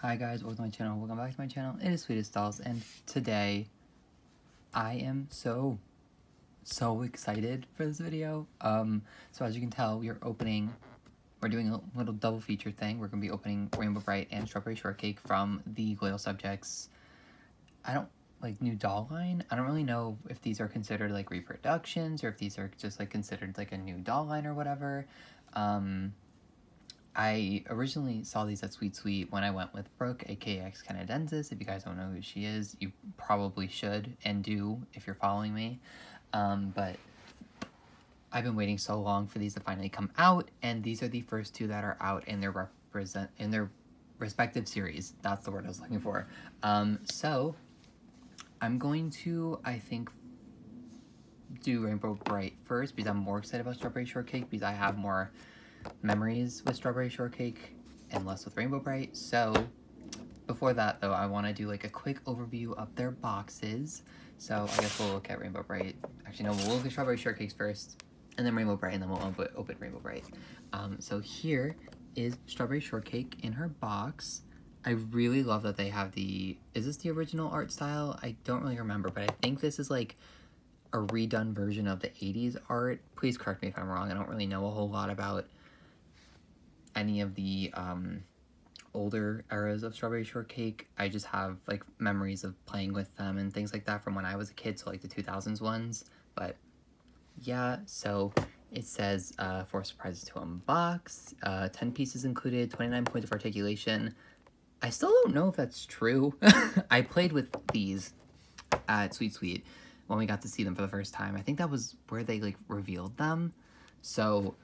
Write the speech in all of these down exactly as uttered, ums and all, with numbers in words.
Hi guys, welcome to my channel. Welcome back to my channel. It is Sweetest Dolls, and today I am so, so excited for this video. Um, so as you can tell, we are opening, we're doing a little double feature thing. We're going to be opening Rainbow Brite and Strawberry Shortcake from the Loyal Subjects, I don't, like, new doll line. I don't really know if these are considered, like, reproductions, or if these are just, like, considered, like, a new doll line or whatever. Um... I originally saw these at Sweet Sweet when I went with Brooke, aka XCanadensis. If you guys don't know who she is, you probably should and do if you're following me. Um, but I've been waiting so long for these to finally come out, and these are the first two that are out in their represent in their respective series. That's the word I was looking for. Um, so I'm going to, I think, do Rainbow Brite first because I'm more excited about Strawberry Shortcake because I have more memories with Strawberry Shortcake and less with Rainbow Brite. So before that though, I want to do like a quick overview of their boxes. So I guess we'll look at Rainbow Brite. Actually no, we'll look at Strawberry Shortcakes first and then Rainbow Brite, and then we'll open, open Rainbow Brite. Um, so here is Strawberry Shortcake in her box. I really love that they have the, is this the original art style? I don't really remember, but I think this is like a redone version of the eighties art. Please correct me if I'm wrong. I don't really know a whole lot about any of the um, older eras of Strawberry Shortcake. I just have like memories of playing with them and things like that from when I was a kid, so like the two thousands ones. But yeah, so it says uh, four surprises to unbox, uh, ten pieces included, twenty-nine points of articulation. I still don't know if that's true. I played with these at Sweet Sweet when we got to see them for the first time. I think that was where they like revealed them. So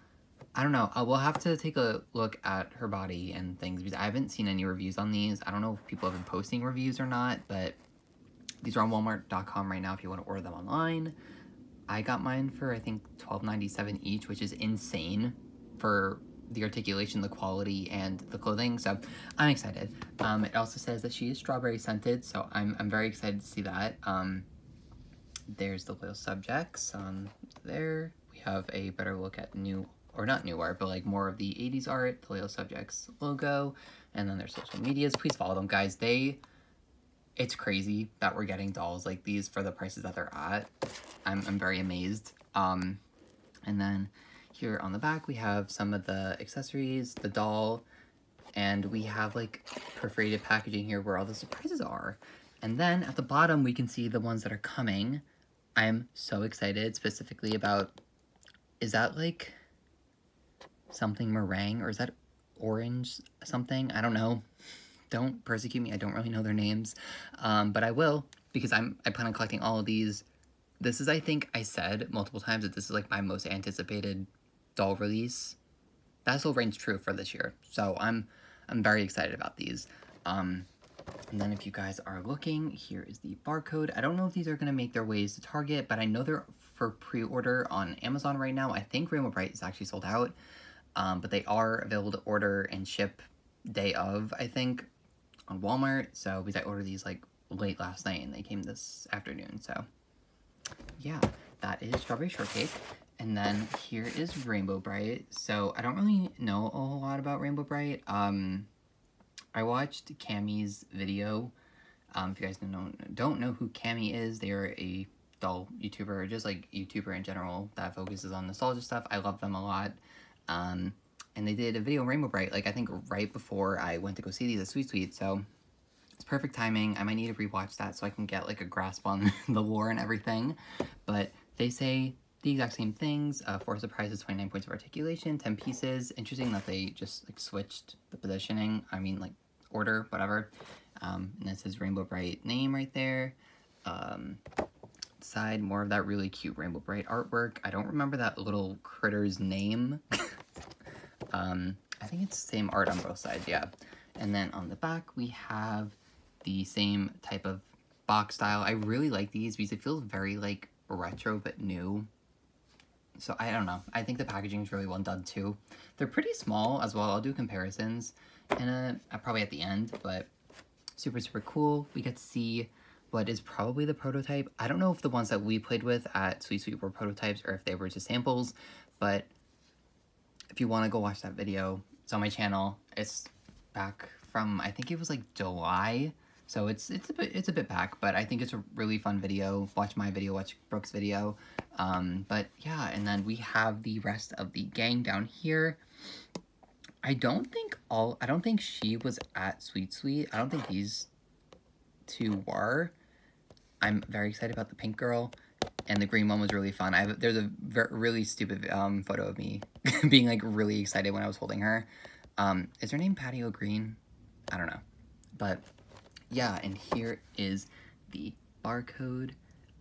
I don't know, I will have to take a look at her body and things because I haven't seen any reviews on these. I don't know if people have been posting reviews or not, but these are on walmart dot com right now if you want to order them online. I got mine for, I think, twelve ninety-seven each, which is insane for the articulation, the quality, and the clothing, so I'm excited. Um, it also says that she is strawberry scented, so I'm, I'm very excited to see that. Um, there's the Loyal Subjects um, there. We have a better look at new or not new art, but like more of the eighties art, the Loyal Subjects logo, and then their social medias. Please follow them, guys. They, it's crazy that we're getting dolls like these for the prices that they're at. I'm, I'm very amazed. Um, and then here on the back, we have some of the accessories, the doll, and we have like perforated packaging here where all the surprises are. And then at the bottom, we can see the ones that are coming. I'm so excited specifically about, is that like something meringue, or is that orange something? I don't know. Don't persecute me. I don't really know their names, um, but I will because I'm I plan on collecting all of these. This is, I think I said multiple times that this is like my most anticipated doll release. That still reigns true for this year, so I'm I'm very excited about these. Um, and then if you guys are looking, here is the barcode. I don't know if these are gonna make their ways to Target, but I know they're for pre-order on Amazon right now. I think Rainbow Brite is actually sold out. Um, but they are available to order and ship day of, I think, on Walmart. So, because I ordered these, like, late last night, and they came this afternoon. So, yeah, that is Strawberry Shortcake. And then here is Rainbow Brite. So, I don't really know a whole lot about Rainbow Brite. Um, I watched Cammy's video. Um, if you guys don't know, don't know who Cammy is, they are a doll YouTuber, or just, like, YouTuber in general that focuses on nostalgia stuff. I love them a lot. Um, and they did a video on Rainbow Brite, like, I think right before I went to go see these at Sweet Sweet, so it's perfect timing. I might need to rewatch that so I can get, like, a grasp on the lore and everything, but they say the exact same things, uh, four surprises, twenty-nine points of articulation, ten pieces. Interesting that they just, like, switched the positioning, I mean, like, order, whatever, um, and it says Rainbow Brite name right there, um... side, more of that really cute Rainbow Brite artwork. I don't remember that little critter's name. um, I think it's the same art on both sides, yeah. And then on the back, we have the same type of box style. I really like these because it feels very, like, retro but new. So, I don't know. I think the packaging is really well done, too. They're pretty small as well. I'll do comparisons and uh, probably at the end, but super, super cool. We get to see what is probably the prototype. I don't know if the ones that we played with at Sweet Sweet were prototypes or if they were just samples, but if you want to go watch that video, it's on my channel. It's back from, I think it was like July. So it's it's a bit it's a bit back, but I think it's a really fun video. Watch my video, watch Brooke's video. Um, but yeah, and then we have the rest of the gang down here. I don't think all I don't think she was at Sweet Sweet. I don't think these two were. I'm very excited about the pink girl, and the green one was really fun. I have, there's a ver really stupid um photo of me being like really excited when I was holding her. Um, is her name Patty O'Green? I don't know, but. Yeah, and here is the barcode.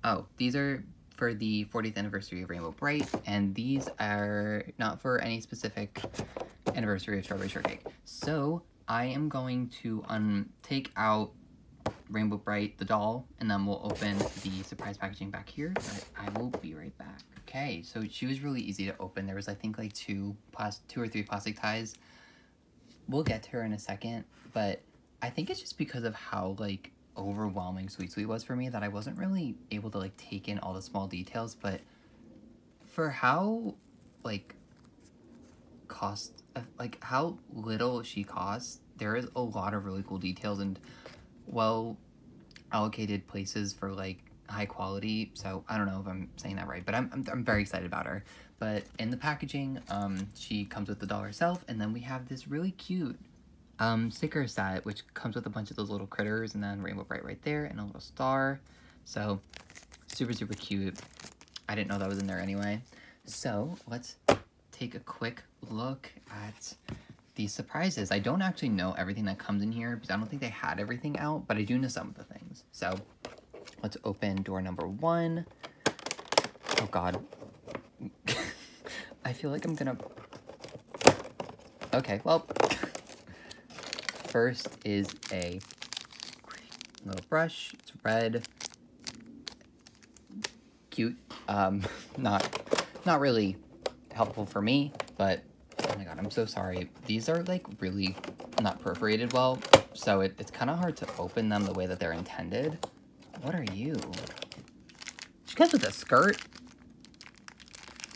Oh, these are for the fortieth anniversary of Rainbow Brite, and these are not for any specific anniversary of Strawberry Shortcake. So I am going to um, take out Rainbow Brite, the doll, and then we'll open the surprise packaging back here, but I will be right back. Okay, so she was really easy to open. There was, I think, like two, two or three plastic ties. We'll get to her in a second, but I think it's just because of how, like, overwhelming Sweet Sweet was for me that I wasn't really able to, like, take in all the small details, but for how, like, cost, like, how little she costs, there is a lot of really cool details and well-allocated places for, like, high quality, so I don't know if I'm saying that right, but I'm, I'm, I'm very excited about her. But in the packaging, um, she comes with the doll herself, and then we have this really cute Um, sticker set, which comes with a bunch of those little critters, and then Rainbow Brite right there, and a little star. So, super, super cute. I didn't know that was in there anyway. So, let's take a quick look at the surprises. I don't actually know everything that comes in here, because I don't think they had everything out, but I do know some of the things. So, let's open door number one. Oh god. I feel like I'm gonna... Okay, well... First is a little brush. It's red, cute. Um, not, not really helpful for me, but oh my god, I'm so sorry. These are like really not perforated well, so it, it's kind of hard to open them the way that they're intended. What are you? She comes with a skirt.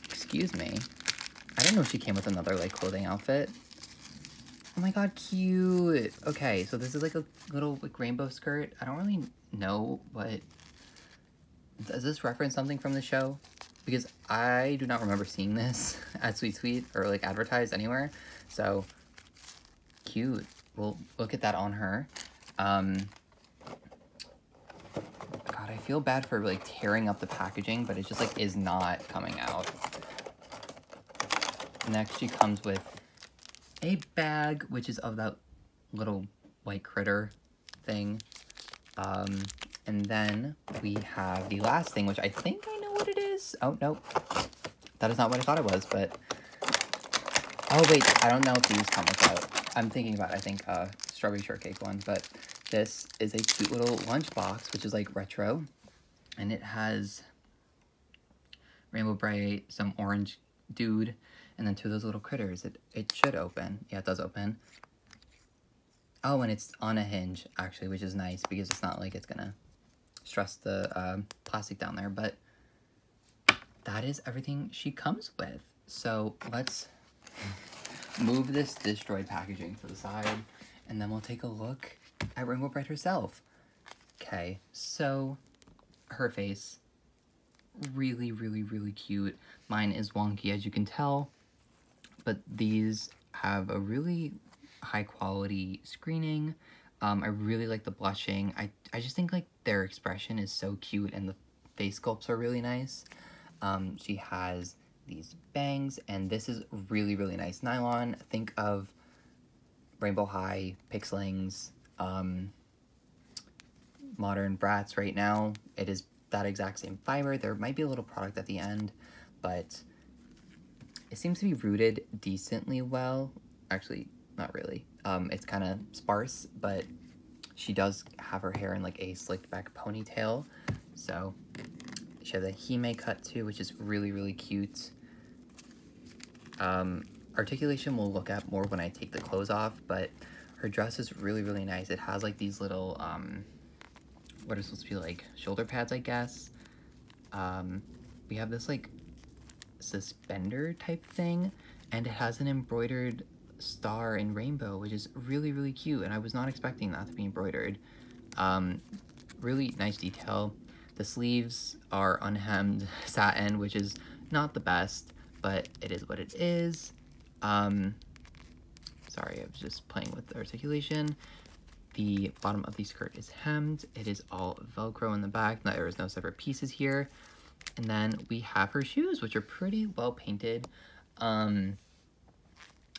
Excuse me. I didn't know she came with another like clothing outfit. Oh my god, cute! Okay, so this is like a little like rainbow skirt. I don't really know what... Does this reference something from the show? Because I do not remember seeing this at Sweet Sweet or like advertised anywhere. So, cute. We'll look at that on her. Um, god, I feel bad for like tearing up the packaging, but it just like is not coming out. Next, she comes with a bag, which is of that little white critter thing. Um, and then we have the last thing, which I think I know what it is. Oh, no. That is not what I thought it was, but... Oh, wait. I don't know if these come without. I'm thinking about, I think, uh, Strawberry Shortcake one, but this is a cute little lunchbox, which is, like, retro. And it has Rainbow Brite, some orange dude, and then two of those little critters. It it should open. Yeah, it does open. Oh, and it's on a hinge, actually, which is nice because it's not like it's gonna stress the uh, plastic down there, but that is everything she comes with. So let's move this destroyed packaging to the side, and then we'll take a look at Rainbow Brite herself. Okay, so her face, really, really, really cute. Mine is wonky, as you can tell. But these have a really high quality screening. Um, I really like the blushing. I, I just think like their expression is so cute and the face sculpts are really nice. Um, she has these bangs and this is really, really nice nylon. Think of Rainbow High, Pixlings, um, modern Bratz right now. It is that exact same fiber. There might be a little product at the end, but it seems to be rooted decently well. Actually, not really. Um, it's kind of sparse, but she does have her hair in like a slicked back ponytail. So she has a hime cut too, which is really, really cute. Um, articulation we'll look at more when I take the clothes off, but her dress is really, really nice. It has like these little, um, what are supposed to be like shoulder pads, I guess. Um, we have this like suspender type thing, and it has an embroidered star and rainbow, which is really, really cute, and I was not expecting that to be embroidered. Um, really nice detail. The sleeves are unhemmed satin, which is not the best, but it is what it is. Um, sorry, I was just playing with the articulation. The bottom of the skirt is hemmed. It is all Velcro in the back. Now, there is no separate pieces here. And then we have her shoes, which are pretty well painted. Um,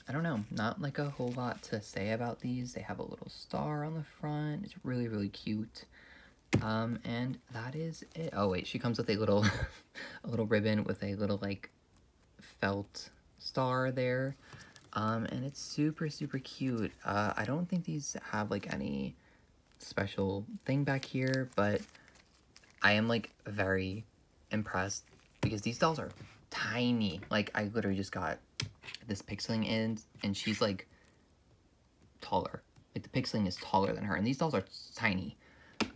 I don't know, not like a whole lot to say about these. They have a little star on the front. It's really, really cute. Um, and that is it. Oh wait, she comes with a little, a little ribbon with a little like felt star there. Um, and it's super, super cute. Uh, I don't think these have like any special thing back here, but I am like very impressed because these dolls are tiny. Like I literally just got this Pixling in and she's like taller. Like the Pixling is taller than her and these dolls are tiny.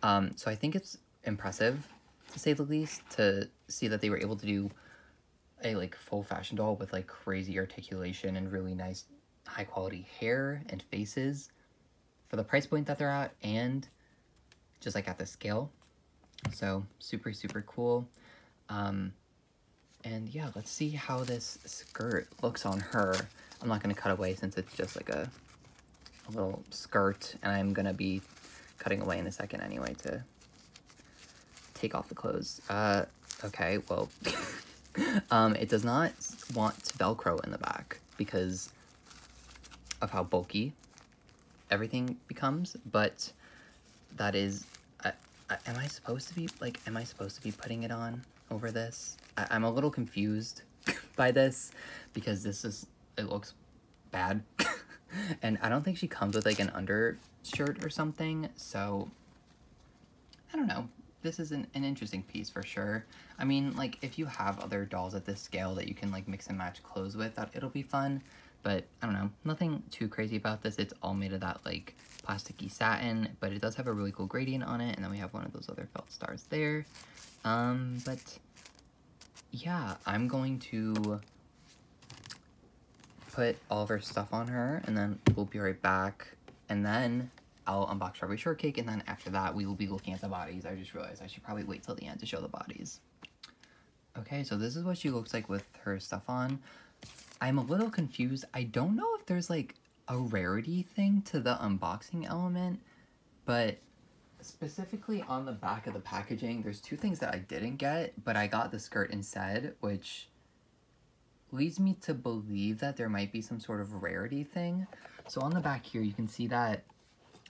Um, so I think it's impressive to say the least to see that they were able to do a like full fashion doll with like crazy articulation and really nice high quality hair and faces for the price point that they're at and just like at the scale. So super, super cool. Um, and yeah, let's see how this skirt looks on her. I'm not going to cut away since it's just like a, a little skirt and I'm going to be cutting away in a second anyway to take off the clothes. Uh, okay, well, um, it does not want Velcro in the back because of how bulky everything becomes, but that is, I, I, am I supposed to be, like, am I supposed to be putting it on over this? I, I'm a little confused by this because this is, it looks bad. And I don't think she comes with like an undershirt or something, so I don't know. This is an, an interesting piece for sure. I mean, like, if you have other dolls at this scale that you can like mix and match clothes with, that it'll be fun, but I don't know, nothing too crazy about this. It's all made of that like plasticky satin, but it does have a really cool gradient on it, and then we have one of those other felt stars there. Um, but yeah, I'm going to put all of her stuff on her and then we'll be right back, and then I'll unbox Strawberry Shortcake, and then after that we will be looking at the bodies. I just realized I should probably wait till the end to show the bodies. Okay, so this is what she looks like with her stuff on. I'm a little confused. I don't know if there's like a rarity thing to the unboxing element, but specifically on the back of the packaging there's two things that I didn't get, but I got the skirt instead, which leads me to believe that there might be some sort of rarity thing. So on the back here, you can see that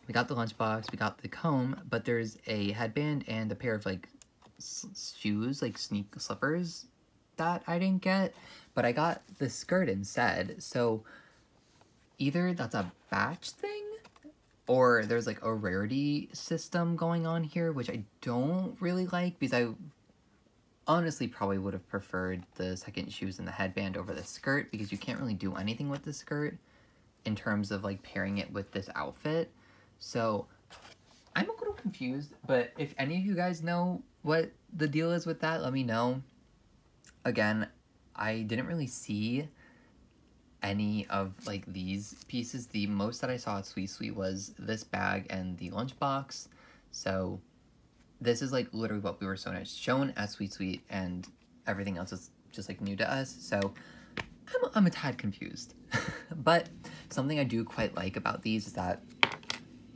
we got the lunchbox, we got the comb, but there's a headband and a pair of like shoes, like sneak slippers that I didn't get, but I got the skirt instead. So either that's a batch thing or there's like a rarity system going on here, which I don't really like because I honestly probably would have preferred the second shoes and the headband over the skirt, because you can't really do anything with the skirt in terms of like pairing it with this outfit. So I'm a little confused, but if any of you guys know what the deal is with that, let me know. Again, I didn't really see any of like these pieces. The most that I saw at Sweet Sweet was this bag and the lunchbox. So this is like literally what we were shown at Sweet Sweet, and everything else is just like new to us. So I'm, I'm a tad confused. But something I do quite like about these is that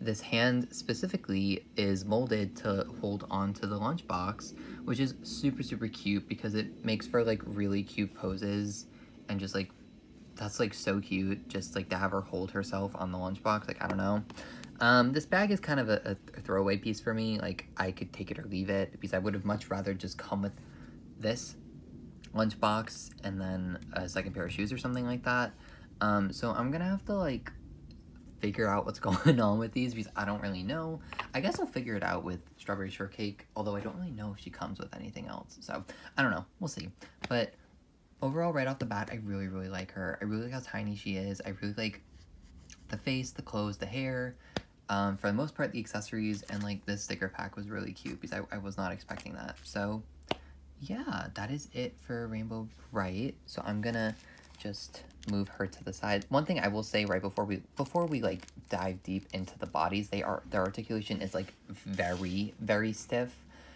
this hand specifically is molded to hold on to the lunchbox, which is super, super cute because it makes for like really cute poses, and just like, that's like so cute, just like to have her hold herself on the lunchbox. Like, I don't know. Um, this bag is kind of a, a throwaway piece for me. Like, I could take it or leave it, because I would have much rather just come with this lunchbox and then a second pair of shoes or something like that. Um, so I'm gonna have to, like, figure out what's going on with these, because I don't really know. I guess I'll figure it out with Strawberry Shortcake, although I don't really know if she comes with anything else. So, I don't know. We'll see. But overall, right off the bat, I really, really like her. I really like how tiny she is. I really like the face, the clothes, the hair. Um, for the most part, the accessories, and like this sticker pack was really cute because I, I was not expecting that. So yeah, that is it for Rainbow Brite. So I'm gonna just move her to the side. One thing I will say right before we before we like dive deep into the bodies, they are their articulation is like very very stiff,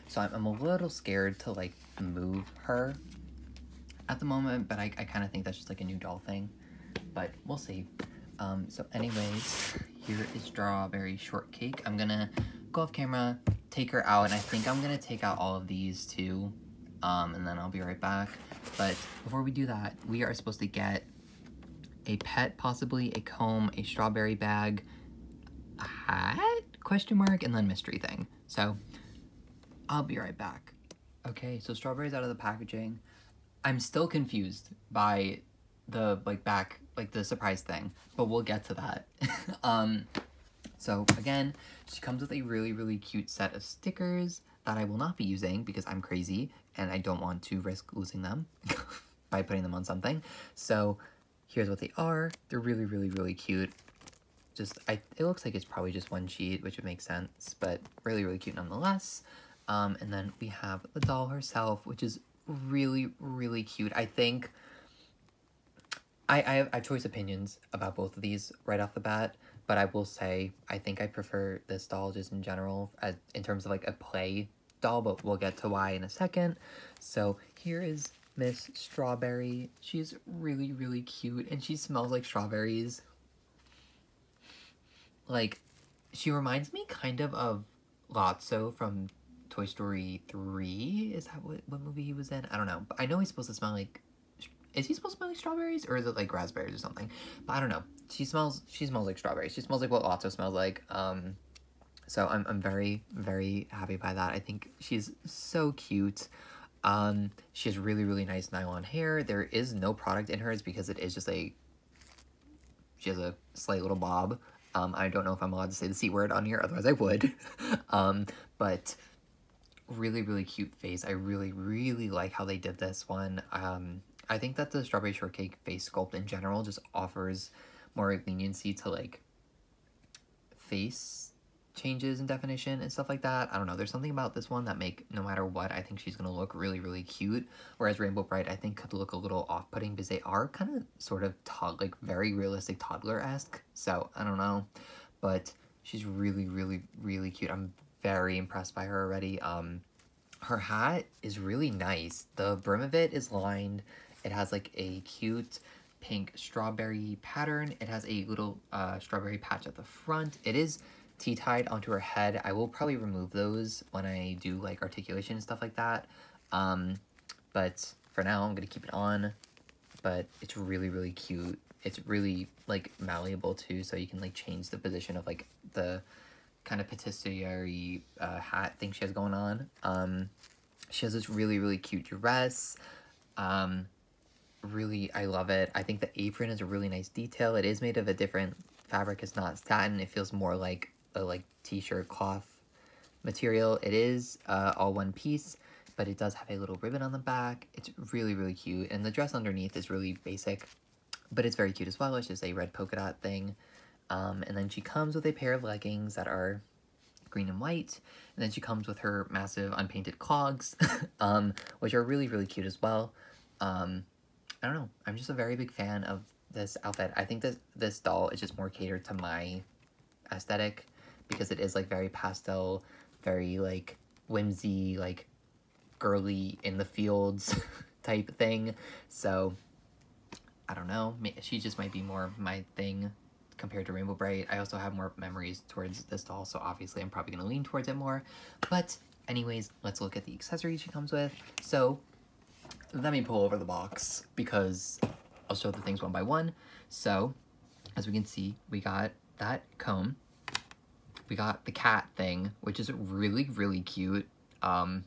so I'm, I'm a little scared to like move her at the moment, but I, I kind of think that's just like a new doll thing, but we'll see. Um, so anyways, here is Strawberry Shortcake. I'm gonna go off camera, take her out, and I think I'm gonna take out all of these too, um, and then I'll be right back. But before we do that, we are supposed to get a pet, possibly a comb, a strawberry bag, a hat, question mark, and then mystery thing. So I'll be right back. Okay, so Strawberry's out of the packaging. I'm still confused by the like back, like the surprise thing, but we'll get to that. um, so again, she comes with a really, really cute set of stickers that I will not be using because I'm crazy and I don't want to risk losing them by putting them on something. So here's what they are. They're really, really, really cute. Just, I, it looks like it's probably just one sheet, which would make sense, but really, really cute nonetheless. Um, and then we have the doll herself, which is really, really cute. I think I, I have I have choice opinions about both of these right off the bat, but I will say I think I prefer this doll just in general as, in terms of like a play doll, but we'll get to why in a second. So here is Miss Strawberry. She's really, really cute, and she smells like strawberries. Like, she reminds me kind of of Lotso from Toy Story three. Is that what, what movie he was in? I don't know, but I know he's supposed to smell like... Is he supposed to smell like strawberries, or is it like raspberries or something? But I don't know. She smells. She smells like strawberries. She smells like what Lotso smells like. Um, so I'm I'm very very happy by that. I think she's so cute. Um, she has really really nice nylon hair. There is no product in hers because it is just a. She has a slight little bob. Um, I don't know if I'm allowed to say the C word on here. Otherwise I would. um, but really really cute face. I really really like how they did this one. Um. I think that the Strawberry Shortcake face sculpt in general just offers more leniency to, like, face changes in definition and stuff like that. I don't know. There's something about this one that make, no matter what, I think she's going to look really, really cute. Whereas Rainbow Brite, I think, could look a little off-putting because they are kind of sort of, tog like, very realistic toddler-esque. So, I don't know. But she's really, really, really cute. I'm very impressed by her already. Um, her hat is really nice. The brim of it is lined... It has like a cute pink strawberry pattern. It has a little uh, strawberry patch at the front. It is tea-tied onto her head. I will probably remove those when I do like articulation and stuff like that. Um, but for now, I'm going to keep it on. But it's really, really cute. It's really like malleable too. So you can like change the position of like the kind of patisserie uh, hat thing she has going on. Um, she has this really, really cute dress. Um... Really, I love it. I think the apron is a really nice detail. It is made of a different fabric. It's not satin. It feels more like a like t-shirt cloth material. It is uh, all one piece, but it does have a little ribbon on the back. It's really, really cute. And the dress underneath is really basic, but it's very cute as well. It's just a red polka dot thing. Um, and then she comes with a pair of leggings that are green and white. And then she comes with her massive unpainted clogs, um, which are really, really cute as well. Um... I don't know. I'm just a very big fan of this outfit. I think that this doll is just more catered to my aesthetic because it is, like, very pastel, very, like, whimsy, like, girly in the fields type thing. So, I don't know. She just might be more my thing compared to Rainbow Brite. I also have more memories towards this doll, so obviously I'm probably going to lean towards it more. But, anyways, let's look at the accessories she comes with. So... Let me pull over the box because I'll show the things one by one. So, as we can see, we got that comb. We got the cat thing, which is really, really cute. Um,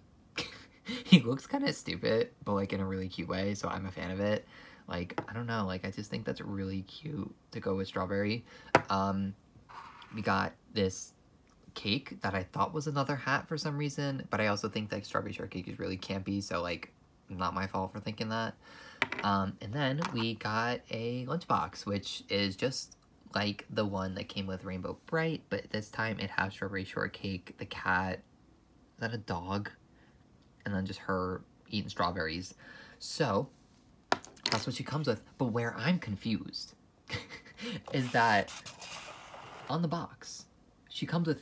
he looks kind of stupid, but, like, in a really cute way, so I'm a fan of it. Like, I don't know. Like, I just think that's really cute to go with Strawberry. Um, we got this... cake that I thought was another hat for some reason, but I also think that Strawberry Shortcake is really campy, so, like, not my fault for thinking that. Um, and then we got a lunchbox, which is just like the one that came with Rainbow Brite, but this time it has Strawberry Shortcake, the cat, is that a dog? And then just her eating strawberries. So, That's what she comes with. But where I'm confused is that on the box, she comes with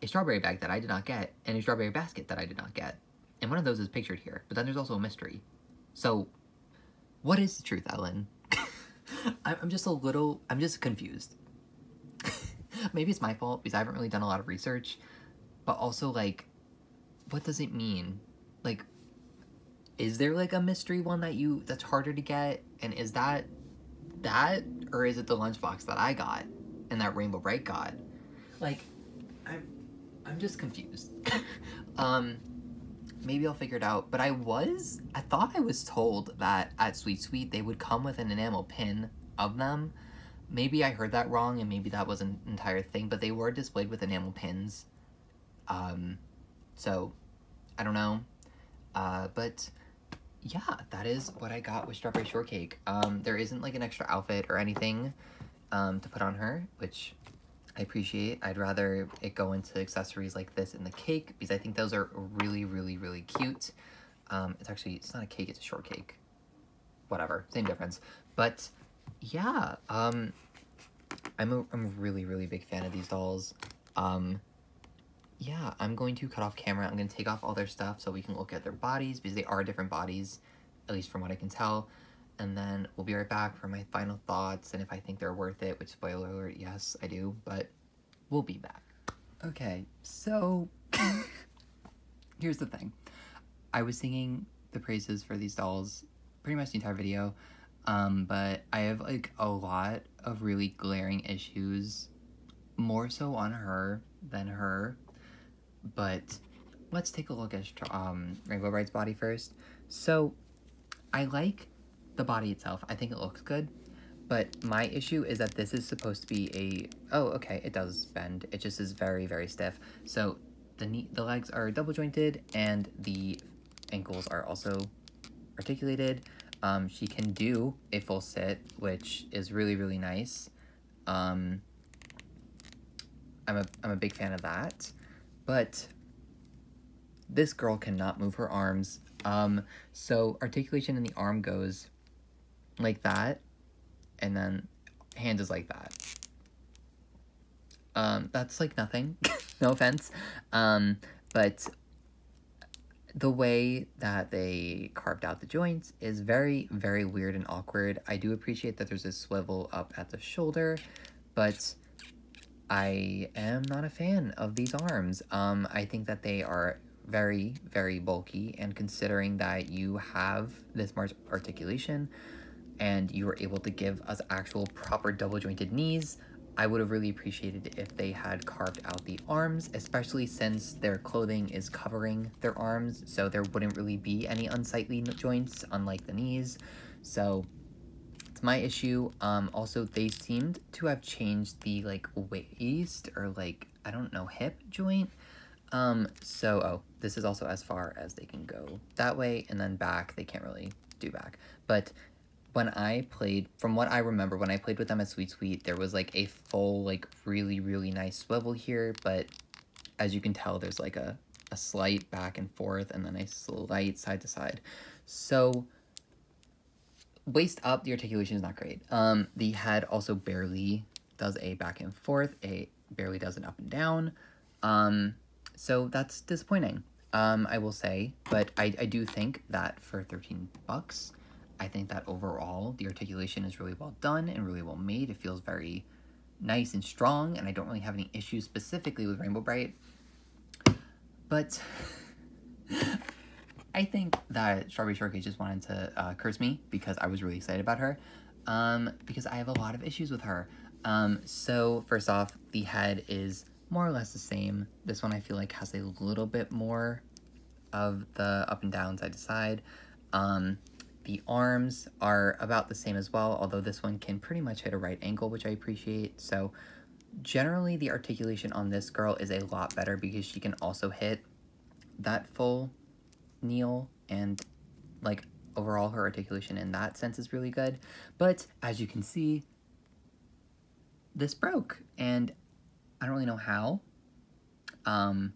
a strawberry bag that I did not get and a strawberry basket that I did not get. And one of those is pictured here, but then there's also a mystery. So what is the truth, Ellen? I'm just a little, I'm just confused. Maybe it's my fault because I haven't really done a lot of research, but also like, what does it mean? Like, is there like a mystery one that you, that's harder to get? And is that that, or is it the lunchbox that I got and that Rainbow Brite got? Like, I'm, I'm just confused. um, maybe I'll figure it out, but I was, I thought I was told that at Sweet Sweet they would come with an enamel pin of them. Maybe I heard that wrong and maybe that was an entire thing, but they were displayed with enamel pins. Um, so, I don't know. Uh, but yeah, that is what I got with Strawberry Shortcake. Um, there isn't like an extra outfit or anything um, to put on her, which I appreciate. I'd rather it go into accessories like this and the cake, because I think those are really, really, really cute. Um, it's actually, it's not a cake, it's a shortcake. Whatever, same difference. But yeah, um, I'm a I'm a really, really big fan of these dolls. Um, yeah, I'm going to cut off camera. I'm going to take off all their stuff so we can look at their bodies, because they are different bodies, at least from what I can tell. And then we'll be right back for my final thoughts and if I think they're worth it, which, spoiler alert, yes, I do, but we'll be back. Okay, so here's the thing. I was singing the praises for these dolls pretty much the entire video, um, but I have, like, a lot of really glaring issues, more so on her than her. But let's take a look at um, Rainbow Brite's body first. So, I like the body itself. I think it looks good, but my issue is that this is supposed to be a... Oh, okay, it does bend. It just is very, very stiff. So, the, knee, the legs are double-jointed, and the ankles are also articulated. Um, she can do a full sit, which is really, really nice. Um, I'm, a, I'm a big fan of that. But this girl cannot move her arms. Um, so articulation in the arm goes like that, and then hand is like that. Um, that's like nothing, no offense. Um, but the way that they carved out the joints is very, very weird and awkward. I do appreciate that there's a swivel up at the shoulder, but I am not a fan of these arms. Um, I think that they are very, very bulky, and considering that you have this much articulation and you were able to give us actual proper double-jointed knees, I would have really appreciated if they had carved out the arms, especially since their clothing is covering their arms, so there wouldn't really be any unsightly joints, unlike the knees. So my issue. Um, also, they seemed to have changed the, like, waist or, like, I don't know, hip joint. Um, so, oh, this is also as far as they can go that way, and then back, they can't really do back. But when I played, from what I remember, when I played with them at Sweet Sweet, there was, like, a full, like, really, really nice swivel here, but as you can tell, there's, like, a, a slight back and forth, and then a slight side to side. So, waist up, the articulation is not great. Um, the head also barely does a back and forth, a barely does an up and down. Um, so that's disappointing, um, I will say. But I, I do think that for thirteen bucks, I think that overall the articulation is really well done and really well made. It feels very nice and strong, and I don't really have any issues specifically with Rainbow Brite. But I think that Strawberry Shortcake just wanted to uh, curse me because I was really excited about her, um, because I have a lot of issues with her. Um, so first off, the head is more or less the same. This one I feel like has a little bit more of the up and down, side to side. Um, the arms are about the same as well, although this one can pretty much hit a right angle, which I appreciate. So generally the articulation on this girl is a lot better because she can also hit that full kneel, and like overall her articulation in that sense is really good. But as you can see, this broke, and I don't really know how. Um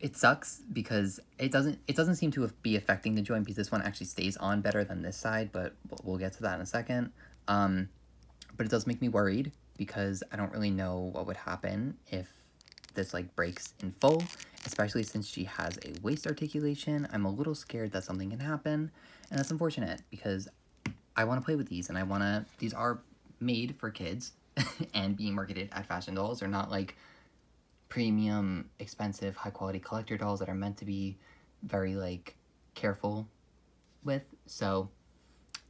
it sucks because it doesn't it doesn't seem to be affecting the joint, because this one actually stays on better than this side, but we'll get to that in a second. Um, but it does make me worried, because I don't really know what would happen if this like breaks in full, especially since she has a waist articulation. I'm a little scared that something can happen, and that's unfortunate because I want to play with these, and I want to, these are made for kids and being marketed at fashion dolls. They're not like premium, expensive, high quality collector dolls that are meant to be very like careful with. So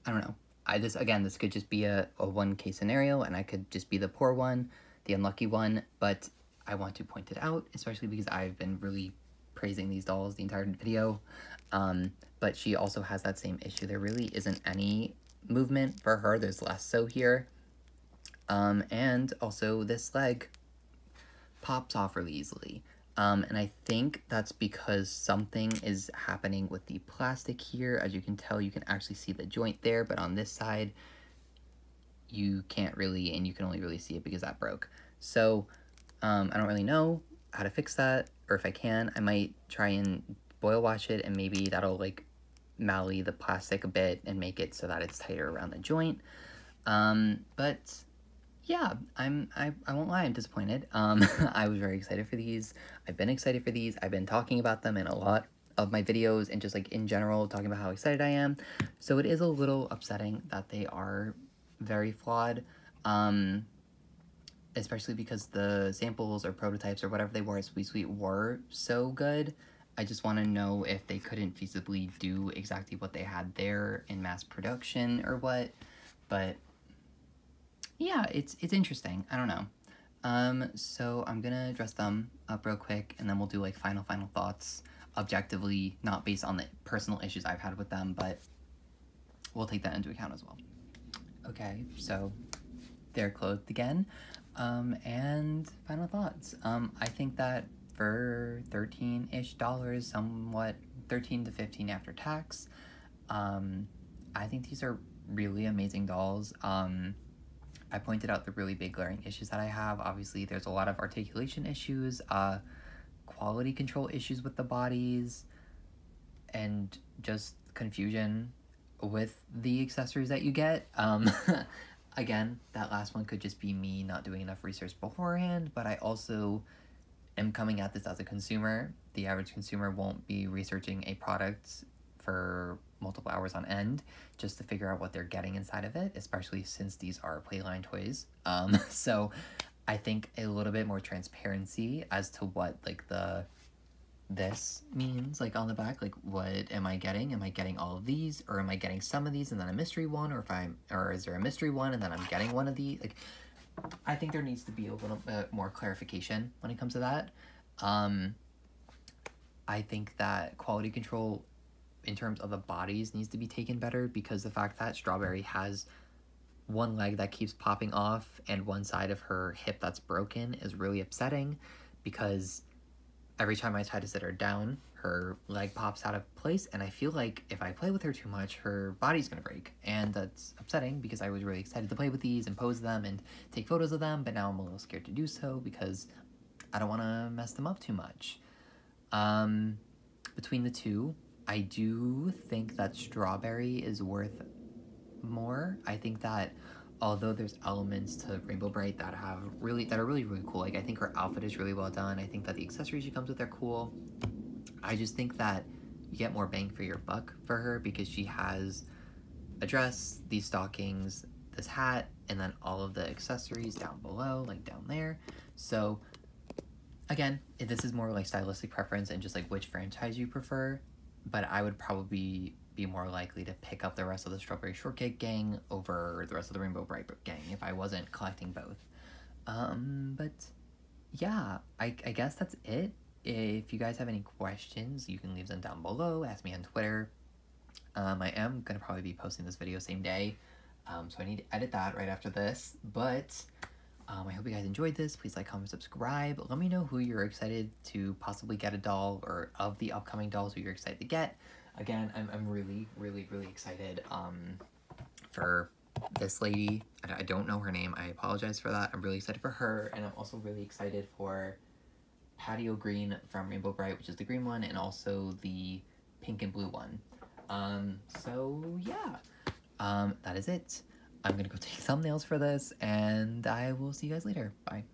I don't know. I this again, this could just be a, a one case scenario, and I could just be the poor one, the unlucky one, but I want to point it out, especially because I've been really praising these dolls the entire video. Um, but she also has that same issue. There really isn't any movement for her. There's less so here. Um, and also this leg pops off really easily. Um, and I think that's because something is happening with the plastic here. As you can tell, you can actually see the joint there, but on this side, you can't really, and you can only really see it because that broke. So, Um, I don't really know how to fix that, or if I can. I might try and boil wash it, and maybe that'll like mally the plastic a bit and make it so that it's tighter around the joint. Um, but yeah, I'm, I, I won't lie, I'm disappointed. Um, I was very excited for these. I've been excited for these. I've been talking about them in a lot of my videos and just like in general, talking about how excited I am. So it is a little upsetting that they are very flawed. Um... especially because the samples or prototypes or whatever they were at Sweet Sweet were so good. I just want to know if they couldn't feasibly do exactly what they had there in mass production or what, but yeah, it's it's interesting. I don't know. Um, so I'm gonna dress them up real quick, and then we'll do like final, final thoughts, objectively, not based on the personal issues I've had with them, but we'll take that into account as well. Okay, so they're clothed again. Um, and final thoughts. Um, I think that for thirteen-ish dollars, somewhat thirteen to fifteen after tax, um, I think these are really amazing dolls. Um, I pointed out the really big glaring issues that I have. Obviously, there's a lot of articulation issues, uh, quality control issues with the bodies, and just confusion with the accessories that you get. Um, Again, that last one could just be me not doing enough research beforehand, but I also am coming at this as a consumer. The average consumer won't be researching a product for multiple hours on end just to figure out what they're getting inside of it, especially since these are playline toys. Um, so I think a little bit more transparency as to what like the this means, like on the back, like what am I getting? Am I getting all of these, or am I getting some of these and then a mystery one, or if I'm, or is there a mystery one and then I'm getting one of these? Like, I think there needs to be a little bit more clarification when it comes to that. Um, I think that quality control in terms of the bodies needs to be taken better, because the fact that Strawberry has one leg that keeps popping off and one side of her hip that's broken is really upsetting, because every time I try to sit her down, her leg pops out of place, and I feel like if I play with her too much, her body's gonna break. And that's upsetting, because I was really excited to play with these and pose them and take photos of them, but now I'm a little scared to do so because I don't wanna mess them up too much. Um, between the two, I do think that Strawberry is worth more. I think that although there's elements to Rainbow Brite that have really that are really really cool, like I think her outfit is really well done. I think that the accessories she comes with are cool. I just think that you get more bang for your buck for her, because she has a dress, these stockings, this hat, and then all of the accessories down below, like down there. So again, this is more like stylistic preference and just like which franchise you prefer, but I would probably be more likely to pick up the rest of the Strawberry Shortcake gang over the rest of the Rainbow Brite gang if I wasn't collecting both. Um, but yeah, I, I guess that's it. If you guys have any questions, you can leave them down below, ask me on Twitter. Um, I am gonna probably be posting this video same day, um, so I need to edit that right after this, but um, I hope you guys enjoyed this. Please like, comment, subscribe. Let me know who you're excited to possibly get a doll, or of the upcoming dolls who you're excited to get. Again, I'm, I'm really, really, really excited um, for this lady. I, I don't know her name. I apologize for that. I'm really excited for her, and I'm also really excited for Patty O'Green from Rainbow Brite, which is the green one, and also the pink and blue one. Um, so yeah, um, that is it. I'm gonna go take thumbnails for this, and I will see you guys later. Bye.